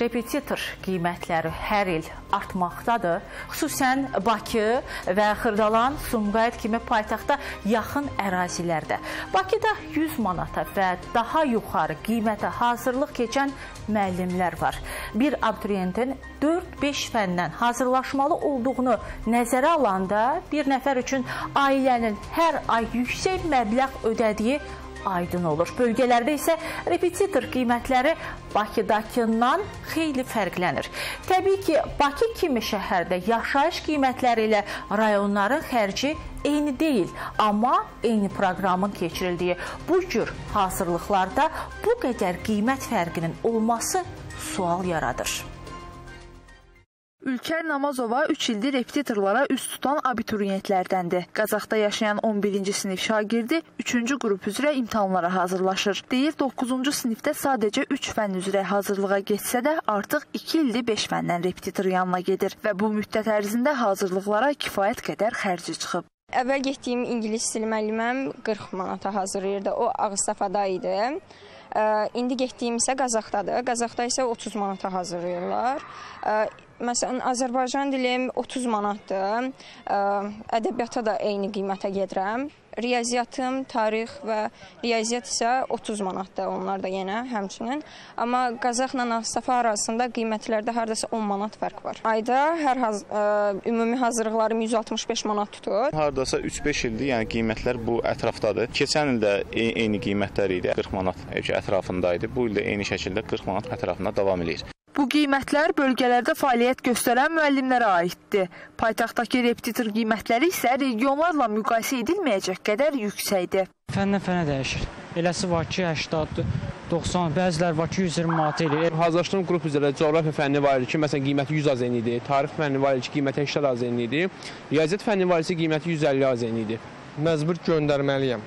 repetitor qiymətləri hər il artmaqdadır. Xüsusən Bakı və Xırdalan, Sumqayıt kimi paytaxta yaxın ərazilərdə. Bakıda 100 manata və daha yuxarı qiymətə hazırlıq keçən müəllimlər var. Bir abituriyentin 4-5 fəndən hazırlaşmalı olduğunu nəzərə alanda bir nəfər üçün ailənin hər ay yüksək məbləğ ödədiyi aydın olur. Bölgələrdə isə repetitor qiymətləri Bakıdakından xeyli fərqlənir. Təbii ki, Bakı kimi şəhərdə yaşayış qiymətləri ilə rayonların xərci eyni deyil, amma eyni proqramın keçirildiyi bu cür hazırlıqlarda bu qədər qiymət fərqinin olması sual yaradır. Ülkər Namazova 3 ildir repetitorlara üst tutan abituriyentlərdəndir. Qazaxda yaşayan 11-ci sinif şagirdi 3-cü qrup üzrə imtahanlara hazırlaşır. Deyir 9-cu sinifdə sadəcə 3 fən üzrə hazırlığa geçsə də artıq 2 ildir 5 fəndən repetitor yanına gedir və bu müddət ərzində hazırlıqlara kifayət qədər xərci çıxıb. Əvvəl getdiyim ingilis dili müəlliməm 40 manata hazırlayırdı. O Ağustafada idi. İndi getdiyim isə Qazaxdadır. Qazaxda isə 30 manata hazırlayırlar. Məsələn, Azərbaycan dilim 30 manatdır, ədəbiyyata da eyni qiymətə gedirəm. Riyaziyyatım, tarix və riyaziyyat isə 30 manatdır, onlar da yenə həmçinin. Amma Qazaxla Ağstafa arasında qiymətlərdə hardasa 10 manat fərq var. Ayda hər ümumi hazırlıqlarım 165 manat tutur. Hardasa 3-5 ildir, yəni qiymətlər bu ətrafdadır. Keçən ildə eyni qiymətlər idi, 40 manat ətrafındaydı. Bu ildə eyni şəkildə 40 manat ətrafında davam edir. Bu qiymətlər bölgələrdə fəaliyyət göstərən müəllimlərə aiddir. Paytaxtdakı repetitor qiymətləri isə regionlarla müqayisə edilməyəcək qədər yüksəkdir. Fəndən fənə dəyişir. Eləsi var ki, 80-90, bəziləri var ki, 120 manat eləyir. Hazırlaşdığım qrup üzrə coğrafiya fənni var idi ki, məsələn, qiyməti 100 az eyni idi. Tarix fənni var idi ki, qiyməti 80 az eyni idi. Riyaziyyat fənni var idi ki, qiyməti 150 az eyni idi. Məcbur göndərməliyəm.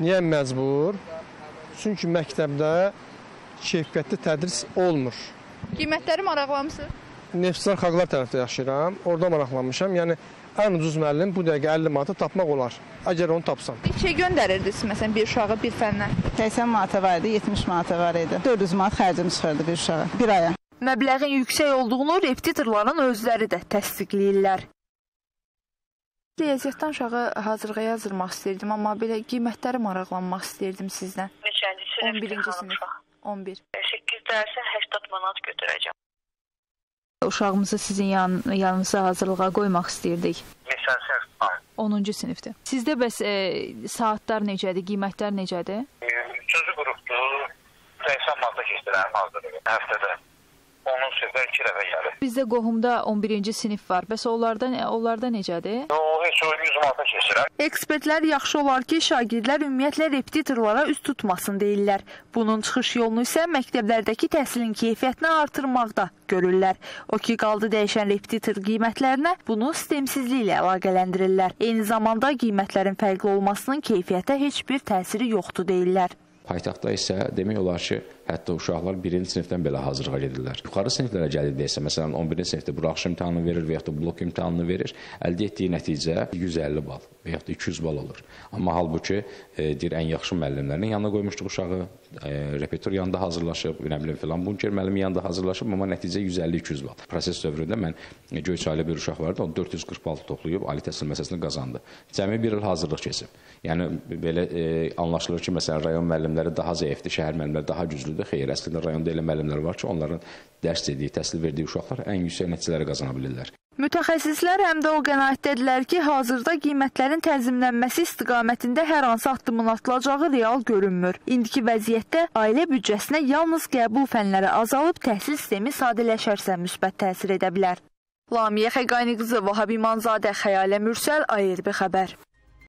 Niyə məcbur? Çünki məktəbdə keyfiyyətli tədris olmur. Qiymətləri maraqlanmışsınız? Neftçiler xalqlar tərəfdə yaşayıram, orada maraqlanmışam. Yəni, ən ucuz müəllim bu dəqiqə 50 manata tapmaq olar, əgər onu tapsam. Neçəyə göndərirdiniz, məsələn, bir uşağı bir fəndən? 80 manata var idi, 70 manata var idi. 400 manat xərcim çıxırdı bir uşağı, bir aya. Məbləğin yüksək olduğunu repetitorların özləri də təsdiqləyirlər. Riyaziyyatdan uşağı hazırlığa yazılmaq istəyirdim, amma belə qiymətləri maraqlanmaq istəyirdim sizdən. Neçənci sinif? 11-ci sinif. 11. 8 dərsə 80 manat götürəcəm. Uşağımızı sizin yanınıza hazırlığa qoymaq istəyirdik. Neçə sinifdir? 10-cu sinifdir. Sizdə bəs saatlar necədir, qiymətlər necədir? 3-cü qrupdur, 80 manata keçirəm hazırlığı həftədə. 10-cu sinifdə 2 dəfə gəlir. Bizdə qohumda 11-ci sinif var, bəs onlarda necədir? Heç o 100 manata keçirəm. Ekspertlər yaxşı olar ki, şagirdlər ümumiyyətlə repetitorlara üst tutmasın deyirlər. Bunun çıxış yolunu isə məktəblərdəki təhsilin keyfiyyətini artırmaqda görürlər. O ki, qaldı dəyişən repetitor qiymətlərinə bunu sistemsizliklə əlaqələndirirlər. Eyni zamanda qiymətlərin fərqli olmasının keyfiyyətə heç bir təsiri yoxdur deyirlər. Paytaxtda isə demək olar ki, hətta uşaqlar birinci sinifdən belə hazırlığa gedirlər. Yuxarı siniflərə gəldikdə isə, məsələn, 11-ci sinifdə buraxış imtahanı verir və yaxud da blok imtahanını verir, əldə etdiyi nəticə 150 bal və yaxud da 200 bal olur. Amma halbuki, deyir, ən yaxşı müəllimlərin yanına qoymuşduq uşağı, repetitor yanında hazırlaşıb, filan bunker müəllimin yanında hazırlaşıb, amma nəticə 150-200 bal. Proses dövründə mən Göyçaylı bir uşaq vardı, o 440 bal toplayıb, ali təhsil məsələsini qazandı. Cəmi bir il hazırlıq keçib. Yəni, belə anlaşılır ki, məsələn, rayon müəllimlər daha zəifdir, şəhər müəllimləri daha güclüdür. Xeyr, əslində rayonda elə müəllimlər var ki, onların dərs dediyi, təhsil verdiyi uşaqlar ən yüksək nəticələri qazana bilirlər. Mütəxəssislər həm də o qənaətdədirlər ki, hazırda qiymətlərin tənzimlənməsi istiqamətində hər hansı addımın atılacağı real görünmür. İndiki vəziyyətdə ailə büdcəsinə yalnız qəbul fənləri azalıb, təhsil sistemi sadələşərsə müsbət təsir edə bilər. Lamiyə Xəqaniqizova, Habibmanzadə Xəyalə Mürsəl, ARB xəbər.